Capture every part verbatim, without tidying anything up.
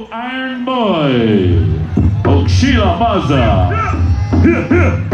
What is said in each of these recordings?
of Iron Boy, Okshila Maza. Here, here.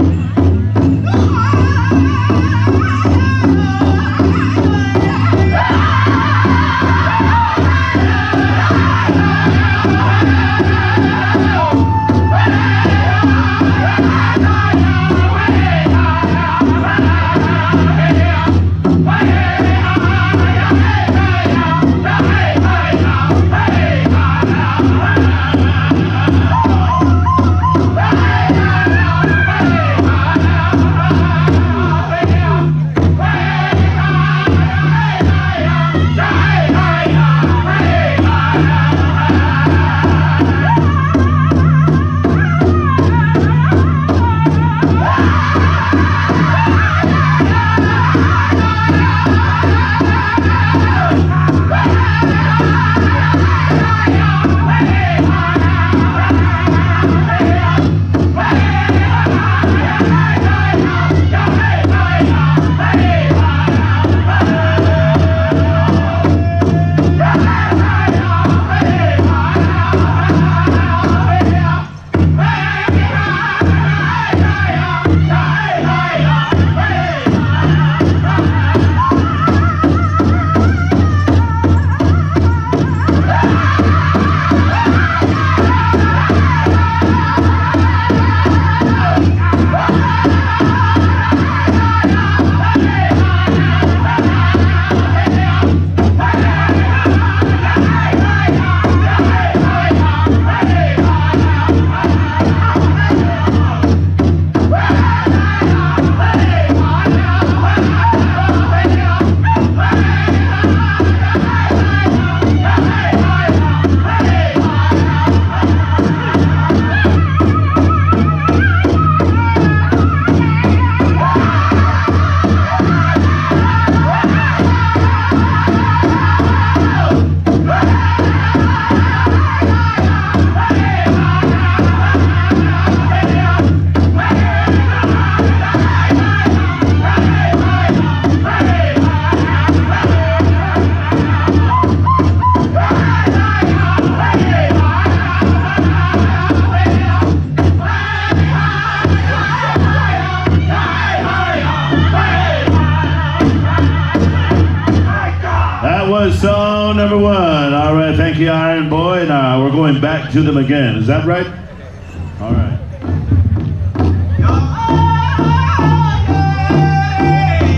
Song number one. All right, thank you, Iron Boy. Now we're going back to them again. Is that right? All right. Hey!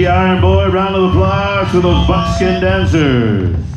you, Iron Boy. Round of applause for those buckskin dancers.